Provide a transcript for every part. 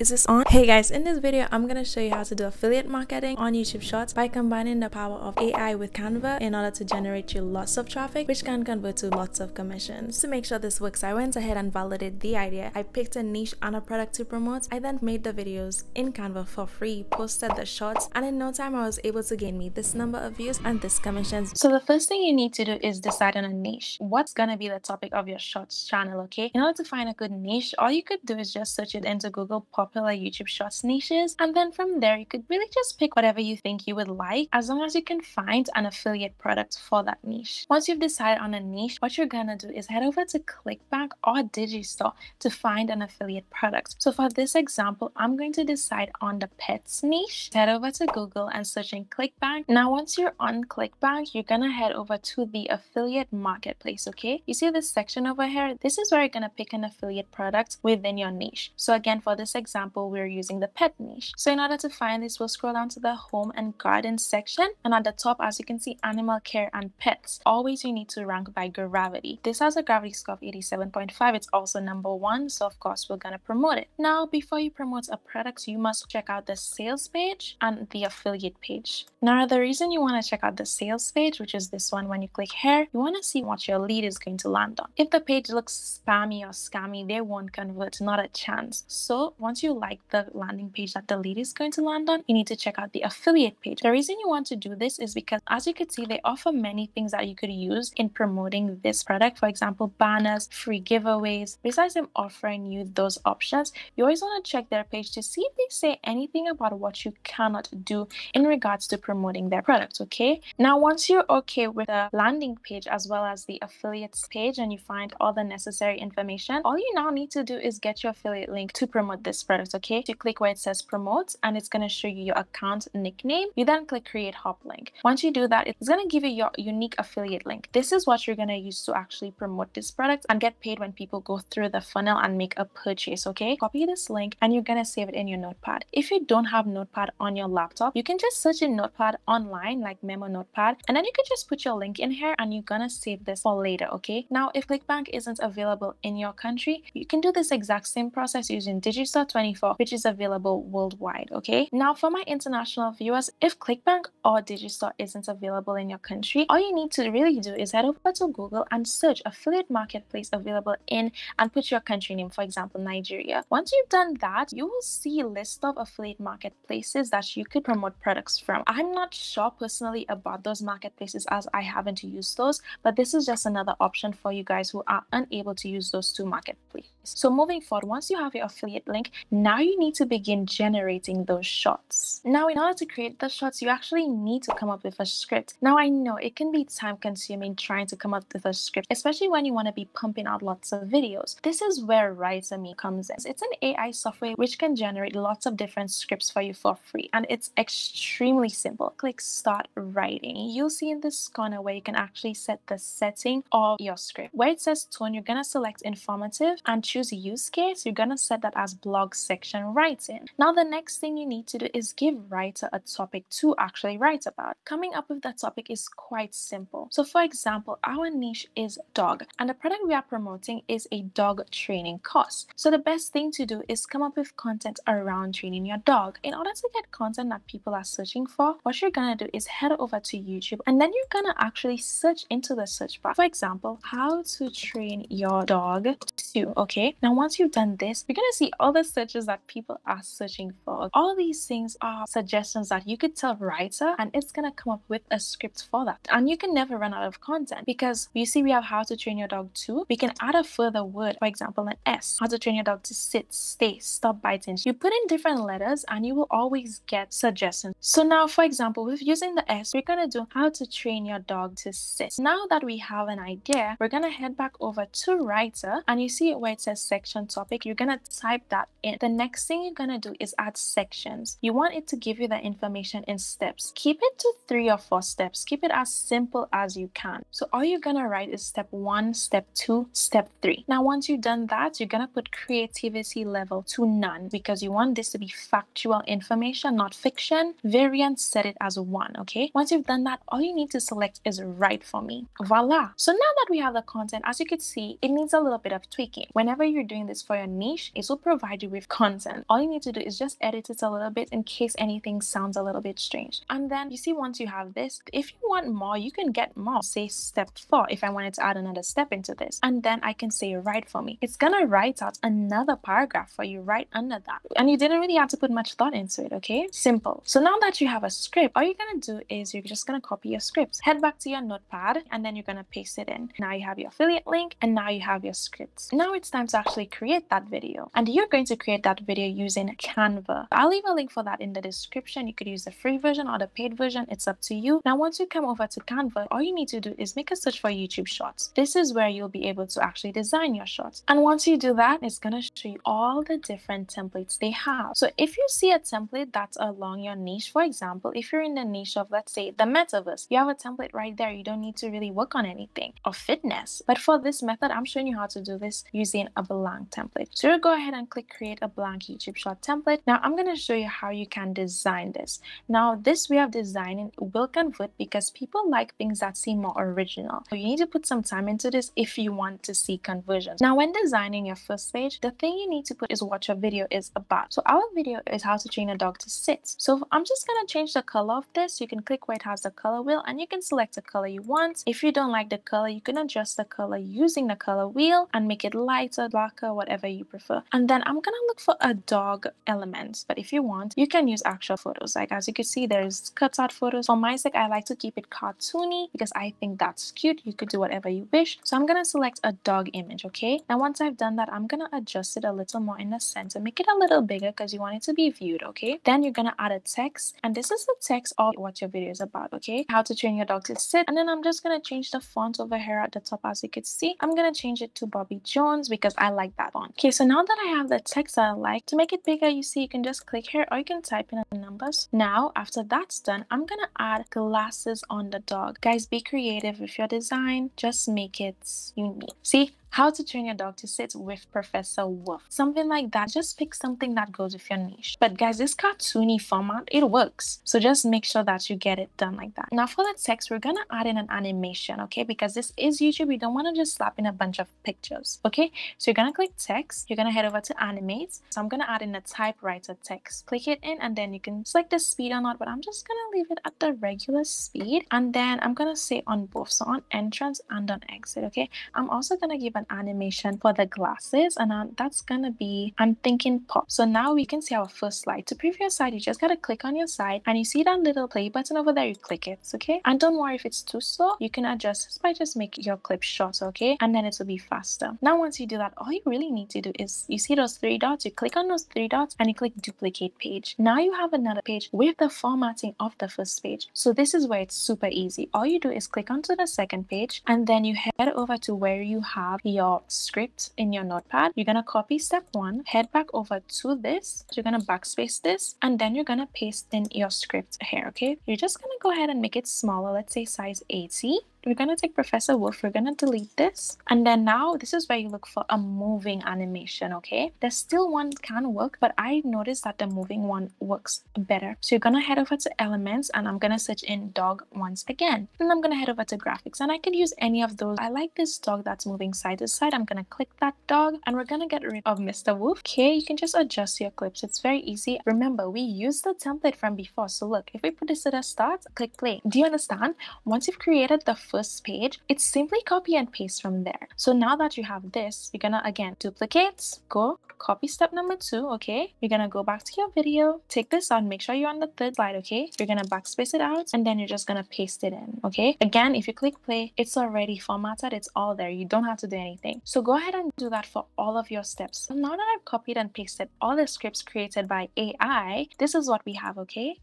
Is this on? Hey guys, in this video I'm gonna show you how to do affiliate marketing on YouTube Shorts by combining the power of AI with Canva in order to generate you lots of traffic, which can convert to lots of commissions. To make sure this works, I went ahead and validated the idea. I picked a niche and a product to promote. I then made the videos in Canva for free, posted the shorts, and in no time I was able to gain me this number of views and this commissions. So the first thing you need to do is decide on a niche. What's gonna be the topic of your shorts channel, okay? In order to find a good niche, all you could do is just search it into Google popular YouTube Shorts niches, and then from there you could really just pick whatever you think you would like, as long as you can find an affiliate product for that niche. Once you've decided on a niche, what you're gonna do is head over to Clickbank or Digistore to find an affiliate product. So for this example, I'm going to decide on the pets niche. Head over to Google and search in Clickbank. Now once you're on Clickbank, you're gonna head over to the affiliate marketplace, okay? You see this section over here? This is where you're gonna pick an affiliate product within your niche. So again, for this example, we're using the pet niche. So in order to find this, we'll scroll down to the home and garden section, and at the top, as you can see, animal care and pets. Always you need to rank by gravity. This has a gravity score of 87.5. It's also #1, so of course we're gonna promote it. Now before you promote a product, you must check out the sales page and the affiliate page. Now the reason you want to check out the sales page, which is this one, when you click here, you want to see what your lead is going to land on. If the page looks spammy or scammy, they won't convert, not a chance. So once you like the landing page that the lead is going to land on, you need to check out the affiliate page. The reason you want to do this is because, as you could see, they offer many things that you could use in promoting this product. For example, banners, free giveaways. Besides them offering you those options, you always want to check their page to see if they say anything about what you cannot do in regards to promoting their products, okay? Now once you're okay with the landing page as well as the affiliates page and you find all the necessary information, all you now need to do is get your affiliate link to promote this product, okay? You click where it says promote and it's going to show you your account nickname. You then click create hop link. Once you do that, it's going to give you your unique affiliate link. This is what you're going to use to actually promote this product and get paid when people go through the funnel and make a purchase, okay? Copy this link and you're going to save it in your notepad. If you don't have notepad on your laptop, you can just search in notepad online, like memo notepad, and then you could just put your link in here and you're gonna save this for later, okay? Now if Clickbank isn't available in your country, you can do this exact same process using Digistore24, which is available worldwide, okay? Now for my international viewers, if Clickbank or Digistore isn't available in your country, all you need to really do is head over to Google and search affiliate marketplace available in and put your country name, for example Nigeria. Once you've done that, you will see a list of affiliate marketplaces that you could promote products from. I'm not sure personally about those marketplaces as I haven't used those, but this is just another option for you guys who are unable to use those two marketplaces. So moving forward, once you have your affiliate link, now you need to begin generating those shorts. Now in order to create the shorts, you actually need to come up with a script. Now I know it can be time consuming trying to come up with a script, especially when you want to be pumping out lots of videos. This is where Rytr comes in. It's an AI software which can generate lots of different scripts for you for free, and it's extremely simple. Click start writing. You'll see in this corner where you can actually set the setting of your script. Where it says tone, you're gonna select informative and choose use case. You're gonna set that as blog section writing. Now the next thing you need to do is give Rytr a topic to actually write about. Coming up with that topic is quite simple. So for example, our niche is dog and the product we are promoting is a dog training course. So the best thing to do is come up with content around training your dog. In order to get content that people are searching for, what you're gonna do is head over to YouTube and then you're gonna actually search into the search bar. For example, how to train your dog to, okay? Now once you've done this, you're gonna see all the searches that people are searching for. All these things are suggestions that you could tell Rytr and it's gonna come up with a script for that. And you can never run out of content because you see we have how to train your dog to. We can add a further word, for example an S. How to train your dog to sit, stay, stop biting. You put in different letters and you will always get suggestions. So now for example, with using the S, we're gonna do how to train your dog to sit. Now that we have an idea, we're gonna head back over to Rytr and you see where it says section topic, you're gonna type that in. The next thing you're gonna do is add sections. You want it to give you the information in steps. Keep it to 3 or 4 steps. Keep it as simple as you can. So all you're gonna write is step 1, step 2, step 3. Now once you've done that, you're gonna put creativity level to none because you want this to be factual information, not fiction. Variant, set it as 1, okay? Once you've done that, all you need to select is write for me. Voila! So now that we have the content, as you can see, it needs a little bit of tweaking. Whenever whenever you're doing this for your niche, it will provide you with content. All you need to do is just edit it a little bit in case anything sounds a little bit strange. And then you see, once you have this, if you want more, you can get more. Say step 4, if I wanted to add another step into this, and then I can say write for me. It's gonna write out another paragraph for you right under that, and you didn't really have to put much thought into it. Okay, simple. So now that you have a script, all you're gonna do is you're just gonna copy your scripts, head back to your notepad, and then you're gonna paste it in. Now you have your affiliate link, and now you have your scripts. Now it's time to actually create that video, and you're going to create that video using Canva. I'll leave a link for that in the description. You could use the free version or the paid version, it's up to you. Now once you come over to Canva, all you need to do is make a search for YouTube Shorts. This is where you'll be able to actually design your shorts, and once you do that, it's gonna show you all the different templates they have. So if you see a template that's along your niche, for example, if you're in the niche of, let's say, the metaverse, you have a template right there. You don't need to really work on anything, or fitness. But for this method, I'm showing you how to do this using a blank template. So you'll go ahead and click create a blank YouTube short template. Now I'm going to show you how you can design this. Now this way of designing will convert because people like things that seem more original. So you need to put some time into this if you want to see conversions. Now when designing your first page, the thing you need to put is what your video is about. So our video is how to train a dog to sit. So I'm just going to change the color of this. You can click where it has the color wheel and you can select the color you want. If you don't like the color, you can adjust the color using the color wheel and make it lighter, darker, whatever you prefer. And then I'm gonna look for a dog element, but if you want, you can use actual photos. Like as you can see, there's cut out photos. For my sake, I like to keep it cartoony because I think that's cute. You could do whatever you wish. So I'm gonna select a dog image. Okay, now once I've done that, I'm gonna adjust it a little more in the center, make it a little bigger because you want it to be viewed. Okay, then you're gonna add a text, and this is the text of what your video is about. Okay, how to train your dog to sit. And then I'm just gonna change the font over here at the top. As you could see, I'm gonna change it to Bobby Jones because I like that font. Okay, so now that I have the text that I like, to make it bigger, you see, you can just click here or you can type in the numbers. Now after that's done, I'm gonna add glasses on the dog. Guys, be creative with your design, just make it unique. See, how to train your dog to sit with Professor Wolf, something like that. Just pick something that goes with your niche. But guys, this cartoony format, it works, so just make sure that you get it done like that. Now for the text, we're gonna add in an animation. Okay, because this is YouTube, you don't want to just slap in a bunch of pictures. Okay, so you're gonna click text, you're gonna head over to animate. So I'm gonna add in a typewriter text, click it in, and then you can select the speed or not, but I'm just gonna leave it at the regular speed. And then I'm gonna say on both, so on entrance and on exit. Okay, I'm also gonna give an animation for the glasses, and that's gonna be, I'm thinking pop. So now we can see our first slide. To preview your slide, you just gotta click on your slide, and you see that little play button over there, you click it. Okay, and don't worry if it's too slow, you can adjust this by just make your clip shorter. Okay, and then it will be faster. Now once you do that, all you really need to do is, you see those 3 dots, you click on those 3 dots and you click duplicate page. Now you have another page with the formatting of the first page. So this is where it's super easy. All you do is click onto the second page, and then you head over to where you have your script in your notepad. You're gonna copy step 1, head back over to this, you're gonna backspace this, and then you're gonna paste in your script here. Okay, you're just gonna go ahead and make it smaller, let's say size 80. We're going to take Professor Wolf, we're going to delete this, and then now this is where you look for a moving animation. Okay, there's still one can work, but I noticed that the moving one works better. So you're going to head over to elements, and I'm going to search in dog once again, and I'm going to head over to graphics, and I could use any of those. I like this dog that's moving side to side. I'm going to click that dog, and we're going to get rid of Mr. Wolf. Okay, you can just adjust your clips, it's very easy. Remember, we used the template from before, so look, if we put this to the start, click play. Do you understand? Once you've created the first page, it's simply copy and paste from there. So now that you have this, you're gonna again duplicate, go copy step number 2. Okay, you're gonna go back to your video, take this out, make sure you're on the 3rd slide. Okay, you're gonna backspace it out, and then you're just gonna paste it in. Okay, again, if you click play, it's already formatted, it's all there, you don't have to do anything. So go ahead and do that for all of your steps. So now that I've copied and pasted all the scripts created by AI, this is what we have. Okay,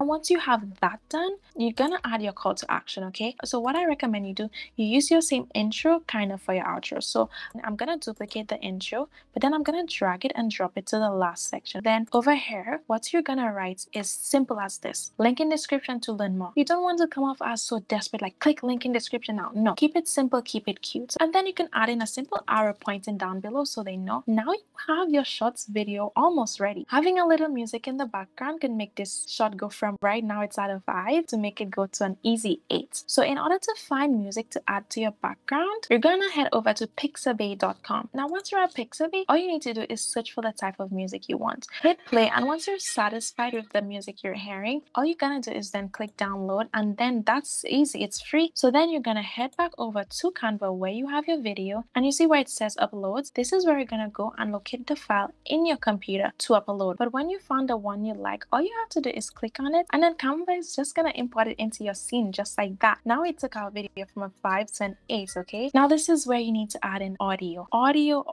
and once you have that done, you're gonna add your call to action. Okay, so what I recommend you do, you use your same intro kind of for your outro. So I'm gonna duplicate the intro, but then I'm gonna drag it and drop it to the last section. Then over here, what you're gonna write is simple as this: link in description to learn more. You don't want to come off as so desperate, like click link in description now. No, keep it simple, keep it cute. And then you can add in a simple arrow pointing down below so they know. Now you have your shorts video almost ready. Having a little music in the background can make this short go from from right now it's at a 5 to make it go to an easy 8. So in order to find music to add to your background, you're gonna head over to Pixabay.com. Now once you're at Pixabay, all you need to do is search for the type of music you want. Hit play, and once you're satisfied with the music you're hearing, all you're gonna do is then click download, and then that's easy, it's free. So then you're gonna head back over to Canva where you have your video, and you see where it says uploads. This is where you're gonna go and locate the file in your computer to upload. But when you found the one you like, all you have to do is click on it, and then Canva is just gonna import it into your scene just like that. Now it took our video from a 5 to an 8, okay? Now this is where you need to add in audio. Audio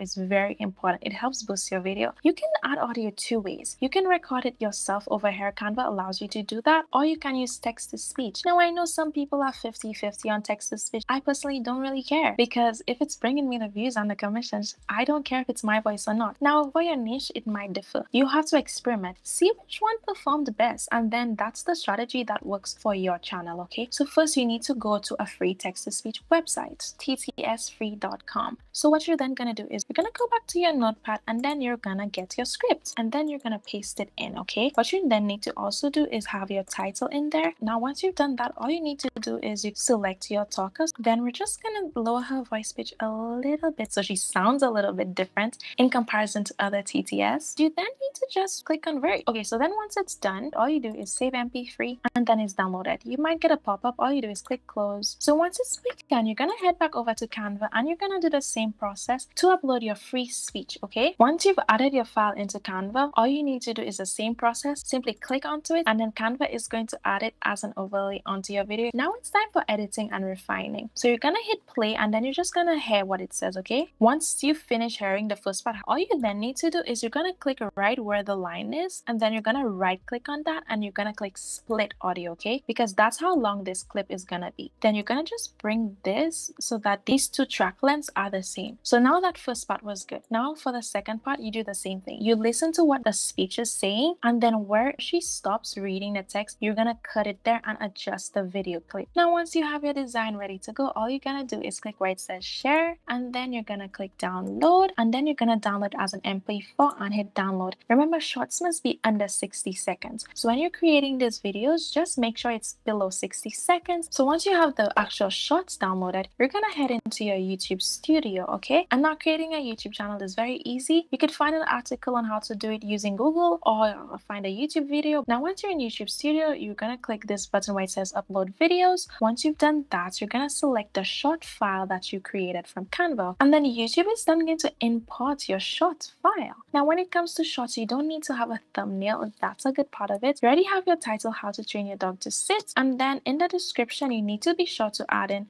is very important. It helps boost your video. You can add audio two ways. You can record it yourself over here, Canva allows you to do that, or you can use text to speech. Now I know some people are 50-50 on text to speech. I personally don't really care, because if it's bringing me the views and the commissions, I don't care if it's my voice or not. Now for your niche, it might differ. You have to experiment, see which one performed best, and then that's the strategy that works for your channel, okay? So first you need to go to a free text to speech website, ttsfree.com. So what you're then gonna do is you're gonna go back to your notepad, and then you're gonna get your script, and then you're gonna paste it in, okay? What you then need to also do is have your title in there. Now once you've done that, all you need to do is you select your talkers. Then we're just gonna lower her voice pitch a little bit so she sounds a little bit different in comparison to other TTS. You then need to just click convert. Okay, so then once it's done, all you do is save MP3, and then it's downloaded. You might get a pop-up, all you do is click close. So once it's done, you're gonna head back over to Canva, and you're gonna do the same process to upload your free speech, okay? Once you've added your file into Canva, all you need to do is the same process. Simply click onto it, and then Canva is going to add it as an overlay onto your video. Now it's time for editing and refining. So you're gonna hit play, and then you're just gonna hear what it says, okay? Once you finish hearing the first part, all you then need to do is you're gonna click right where the line is, and then you're gonna right click on that, and you're gonna click split audio, okay? Because that's how long this clip is gonna be. Then you're gonna just bring this so that these two track lengths are the same. So now that first part was good. Now for the second part, you do the same thing. You listen to what the speech is saying, and then where she stops reading the text, you're gonna cut it there and adjust the video clip. Now once you have your design ready to go, all you're gonna do is click where it says share, and then you're gonna click download, and then you're gonna download as an MP4 and hit download. Remember, shorts must be under 60 seconds. So when you're creating these videos, just make sure it's below 60 seconds. So once you have the actual shorts downloaded, you're gonna head into your YouTube Studio, okay? And now creating a YouTube channel is very easy. You could find an article on how to do it using Google, or find a YouTube video. Now once you're in YouTube Studio, you're gonna click this button where it says upload videos. Once you've done that, you're gonna select the short file that you created from Canva, and then YouTube is then going to import your short file. Now when it comes to shorts, you don't need to have a thumbnail. That's a good part of it. You already have your title, how to train your dog to sit, and then in the description you need to be sure to add in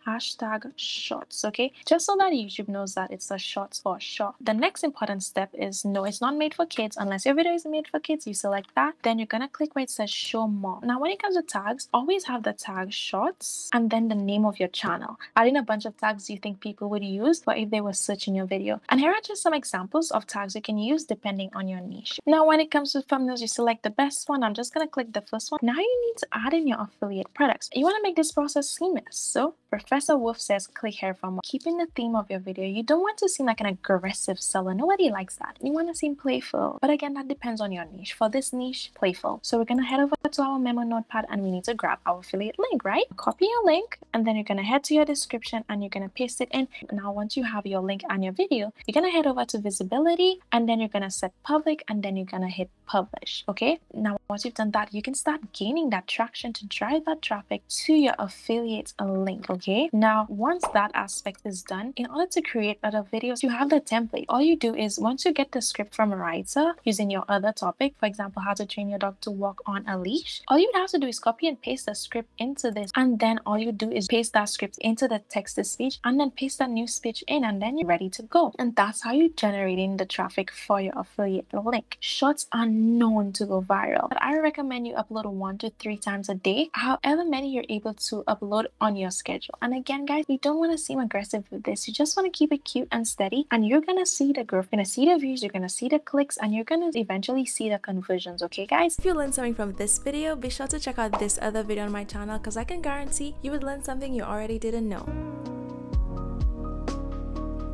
#shorts, okay? Just so that YouTube knows that it's a short for short. The next important step is no, it's not made for kids. Unless your video is made for kids, you select that, then you're gonna click where it says show more. Now when it comes to tags, always have the tag shorts and then the name of your channel. Add in a bunch of tags you think people would use for if they were searching your video, and here are just some examples of tags you can use depending on your niche. Now when it comes to thumbnails, you select the best one. I'm just gonna click the first one. Now you need to add in your affiliate products. You want to make this process seamless, so Professor Wolf says click here for more. Keeping the theme of your video, you don't want to seem like an aggressive seller. Nobody likes that. You want to seem playful, but again, that depends on your niche. For this niche, playful. So we're gonna head over to our memo notepad, and we need to grab our affiliate link, right? Copy your link, and then you're gonna head to your description, and you're gonna paste it in. Now once you have your link and your video, you're gonna head over to visibility, and then you're gonna set public, and then you're gonna hit publish, okay? Now once you've done that, you can start gaining that traction to drive that traffic to your affiliate link, okay? Now once that aspect is done, in order to create other videos, you have the template. All you do is once you get the script from Rytr using your other topic, for example, how to train your dog to walk on a leash, all you'd have to do is copy and paste the script into this, and then all you do is paste that script into the text to speech, and then paste that new speech in, and then you're ready to go. And that's how you're generating the traffic for your affiliate link. Shorts are known to go viral, but I recommend you upload 1 to 3 times a day, however many you're able to upload on your schedule. And again, guys, you don't want to seem aggressive with this. You just want to keep it cute and steady, and you're gonna see the growth, you're gonna see the views, you're gonna see the clicks, and you're gonna eventually see the conversions, okay, guys? If you learned something from this video, be sure to check out this other video on my channel, because I can guarantee you would learn something you already didn't know.